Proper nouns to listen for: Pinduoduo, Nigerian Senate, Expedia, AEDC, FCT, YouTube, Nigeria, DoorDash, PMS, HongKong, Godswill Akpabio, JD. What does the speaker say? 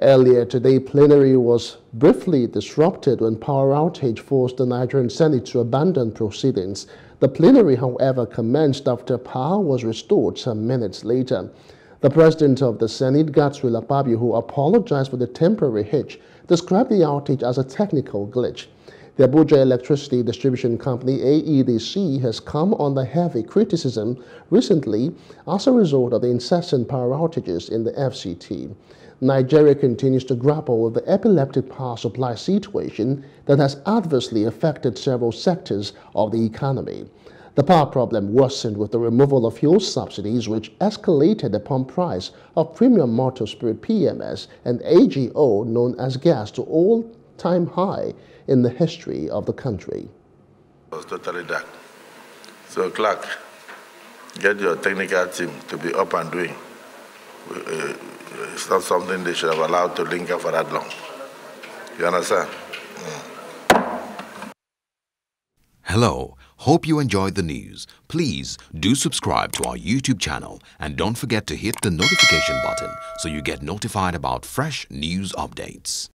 Earlier today, plenary was briefly disrupted when power outage forced the Nigerian Senate to abandon proceedings. The plenary, however, commenced after power was restored some minutes later. The president of the Senate, Godswill Akpabio, who apologized for the temporary hitch, described the outage as a technical glitch. The Abuja Electricity Distribution Company, AEDC, has come under heavy criticism recently as a result of the incessant power outages in the FCT. Nigeria continues to grapple with the epileptic power supply situation that has adversely affected several sectors of the economy. The power problem worsened with the removal of fuel subsidies, which escalated the pump price of premium motor spirit PMS and AGO, known as gas, to all-time high in the history of the country. It was totally dark. So Clark, get your technical team to be up and doing. It's not something they should have allowed to linger for that long. You understand? Hello, hope you enjoyed the news. Please do subscribe to our YouTube channel and don't forget to hit the notification button so you get notified about fresh news updates.